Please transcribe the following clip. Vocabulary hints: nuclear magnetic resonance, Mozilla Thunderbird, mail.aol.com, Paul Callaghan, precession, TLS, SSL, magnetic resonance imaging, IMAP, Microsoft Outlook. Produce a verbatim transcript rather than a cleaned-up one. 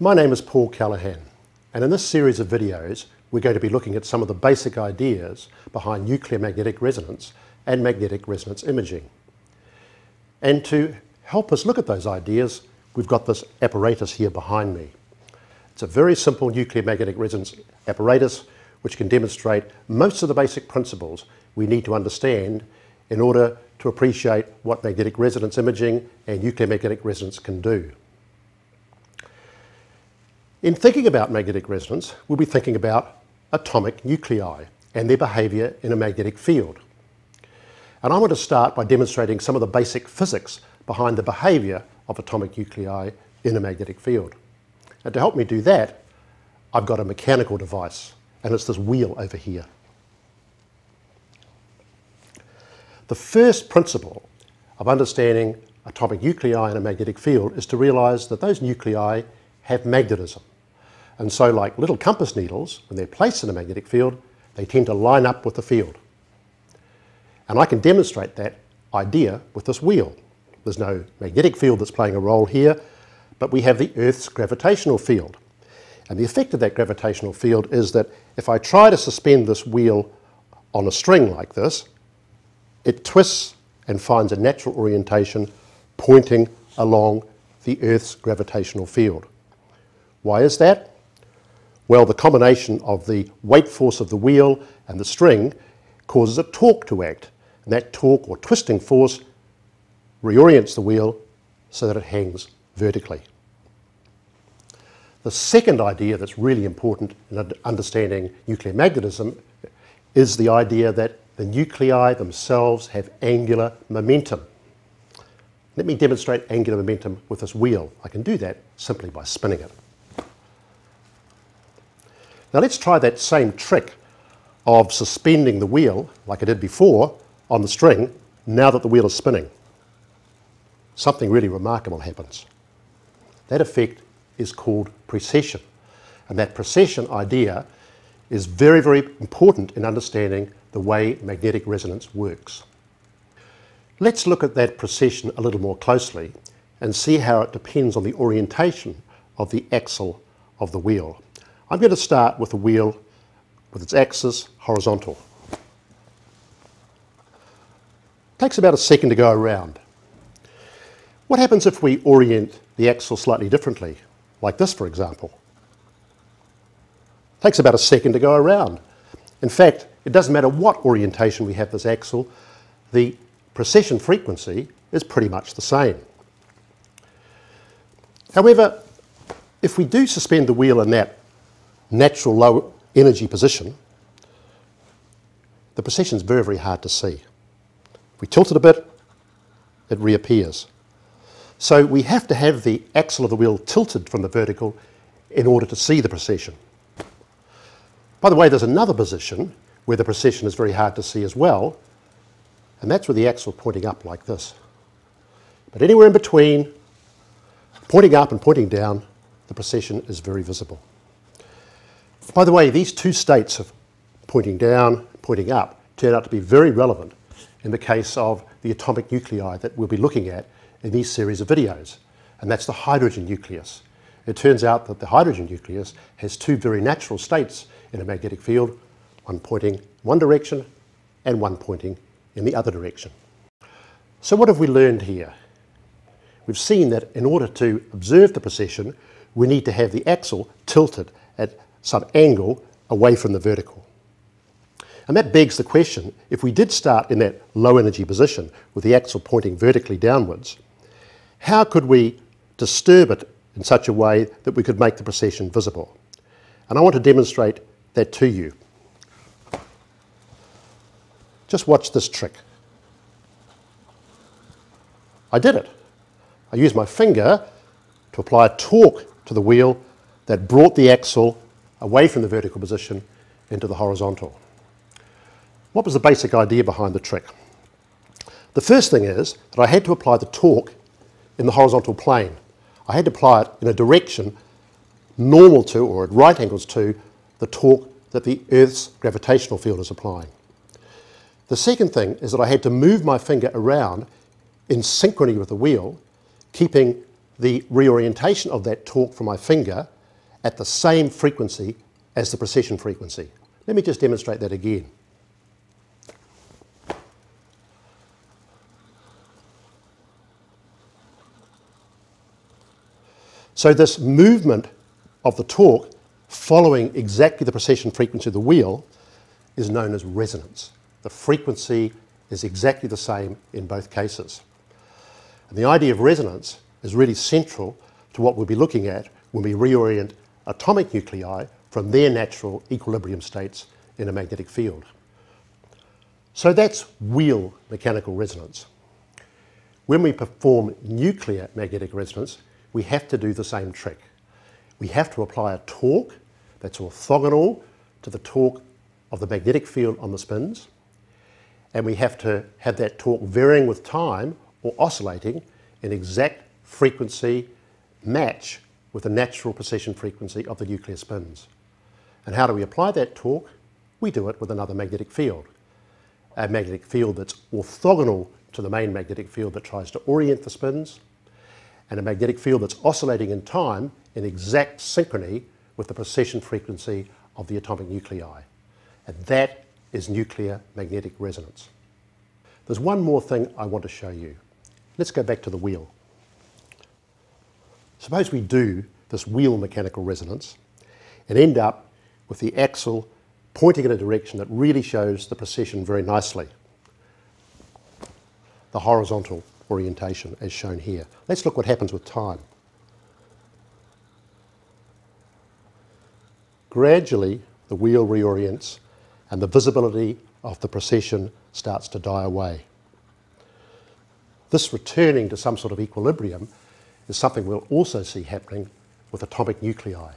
My name is Paul Callaghan, and in this series of videos we're going to be looking at some of the basic ideas behind nuclear magnetic resonance and magnetic resonance imaging. And to help us look at those ideas, we've got this apparatus here behind me. It's a very simple nuclear magnetic resonance apparatus which can demonstrate most of the basic principles we need to understand in order to appreciate what magnetic resonance imaging and nuclear magnetic resonance can do. In thinking about magnetic resonance, we'll be thinking about atomic nuclei and their behaviour in a magnetic field. And I want to start by demonstrating some of the basic physics behind the behaviour of atomic nuclei in a magnetic field. And to help me do that, I've got a mechanical device, and it's this wheel over here. The first principle of understanding atomic nuclei in a magnetic field is to realise that those nuclei have magnetism. And so, like little compass needles, when they're placed in a magnetic field, they tend to line up with the field. And I can demonstrate that idea with this wheel. There's no magnetic field that's playing a role here, but we have the Earth's gravitational field. And the effect of that gravitational field is that if I try to suspend this wheel on a string like this, it twists and finds a natural orientation pointing along the Earth's gravitational field. Why is that? Well, the combination of the weight force of the wheel and the string causes a torque to act, and that torque or twisting force reorients the wheel so that it hangs vertically. The second idea that's really important in understanding nuclear magnetism is the idea that the nuclei themselves have angular momentum. Let me demonstrate angular momentum with this wheel. I can do that simply by spinning it. Now let's try that same trick of suspending the wheel, like I did before, on the string, now that the wheel is spinning. Something really remarkable happens. That effect is called precession. And that precession idea is very, very important in understanding the way magnetic resonance works. Let's look at that precession a little more closely and see how it depends on the orientation of the axle of the wheel. I'm going to start with the wheel with its axis horizontal. It takes about a second to go around. What happens if we orient the axle slightly differently, like this for example? It takes about a second to go around. In fact, it doesn't matter what orientation we have this axle, the precession frequency is pretty much the same. However, if we do suspend the wheel in that natural low energy position, the precession is very, very hard to see. If we tilt it a bit, it reappears. So we have to have the axle of the wheel tilted from the vertical in order to see the precession. By the way, there's another position where the precession is very hard to see as well, and that's with the axle pointing up like this. But anywhere in between, pointing up and pointing down, the precession is very visible. By the way, these two states of pointing down, pointing up, turn out to be very relevant in the case of the atomic nuclei that we'll be looking at in these series of videos, and that's the hydrogen nucleus. It turns out that the hydrogen nucleus has two very natural states in a magnetic field, one pointing one direction and one pointing in the other direction. So what have we learned here? We've seen that in order to observe the precession, we need to have the axle tilted at some angle away from the vertical. And that begs the question, if we did start in that low energy position with the axle pointing vertically downwards, how could we disturb it in such a way that we could make the precession visible? And I want to demonstrate that to you. Just watch this trick. I did it. I used my finger to apply a torque to the wheel that brought the axle away from the vertical position into the horizontal. What was the basic idea behind the trick? The first thing is that I had to apply the torque in the horizontal plane. I had to apply it in a direction normal to, or at right angles to, the torque that the Earth's gravitational field is applying. The second thing is that I had to move my finger around in synchrony with the wheel, keeping the reorientation of that torque from my finger at the same frequency as the precession frequency. Let me just demonstrate that again. So this movement of the torque following exactly the precession frequency of the wheel is known as resonance. The frequency is exactly the same in both cases. And the idea of resonance is really central to what we'll be looking at when we reorient atomic nuclei from their natural equilibrium states in a magnetic field. So that's wheel mechanical resonance. When we perform nuclear magnetic resonance, we have to do the same trick. We have to apply a torque that's orthogonal to the torque of the magnetic field on the spins, and we have to have that torque varying with time or oscillating in exact frequency match with the natural precession frequency of the nuclear spins. And how do we apply that torque? We do it with another magnetic field. A magnetic field that's orthogonal to the main magnetic field that tries to orient the spins, and a magnetic field that's oscillating in time in exact synchrony with the precession frequency of the atomic nuclei. And that is nuclear magnetic resonance. There's one more thing I want to show you. Let's go back to the wheel. Suppose we do this wheel mechanical resonance and end up with the axle pointing in a direction that really shows the precession very nicely, the horizontal orientation as shown here. Let's look what happens with time. Gradually, the wheel reorients and the visibility of the precession starts to die away. This returning to some sort of equilibrium is something we'll also see happening with atomic nuclei.